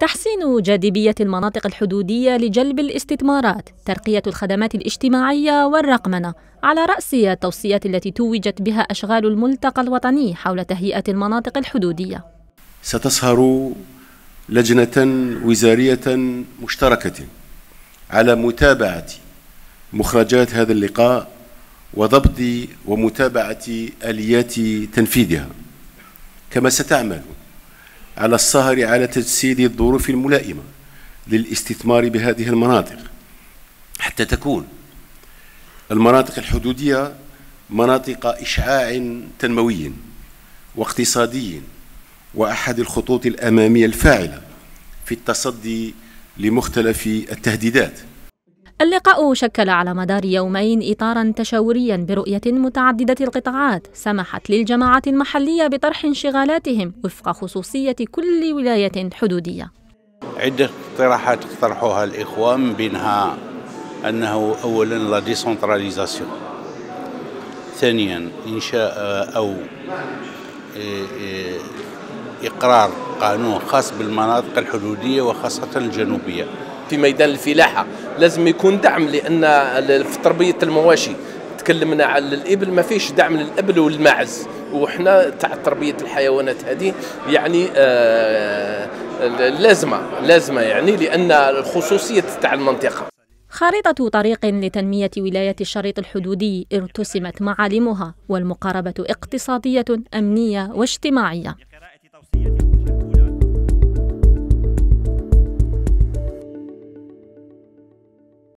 تحسين جاذبية المناطق الحدودية لجلب الاستثمارات، ترقية الخدمات الاجتماعية والرقمنة، على رأس التوصيات التي توجت بها أشغال الملتقى الوطني حول تهيئة المناطق الحدودية. ستصهر لجنة وزارية مشتركة على متابعة مخرجات هذا اللقاء وضبط ومتابعة آليات تنفيذها، كما ستعمل على السهر على تجسيد الظروف الملائمة للاستثمار بهذه المناطق، حتى تكون المناطق الحدودية مناطق إشعاع تنموي واقتصادي وأحد الخطوط الأمامية الفاعلة في التصدي لمختلف التهديدات. اللقاء شكل على مدار يومين إطاراً تشاورياً برؤية متعددة القطاعات سمحت للجماعات المحلية بطرح انشغالاتهم وفق خصوصية كل ولاية حدودية. عدة اقتراحات اقترحوها الإخوة، من بينها أنه أولاً لا ديسنتراليزاسيون، ثانياً إنشاء أو إقرار قانون خاص بالمناطق الحدودية وخاصة الجنوبية. في ميدان الفلاحة لازم يكون دعم، لأن في تربية المواشي تكلمنا على الإبل، ما فيش دعم للإبل والمعز، وإحنا تاع تربية الحيوانات هذه يعني لازمة يعني، لأن الخصوصية تاع المنطقة. خارطة طريق لتنمية ولاية الشريط الحدودي ارتسمت معالمها، والمقاربة اقتصادية أمنية واجتماعية.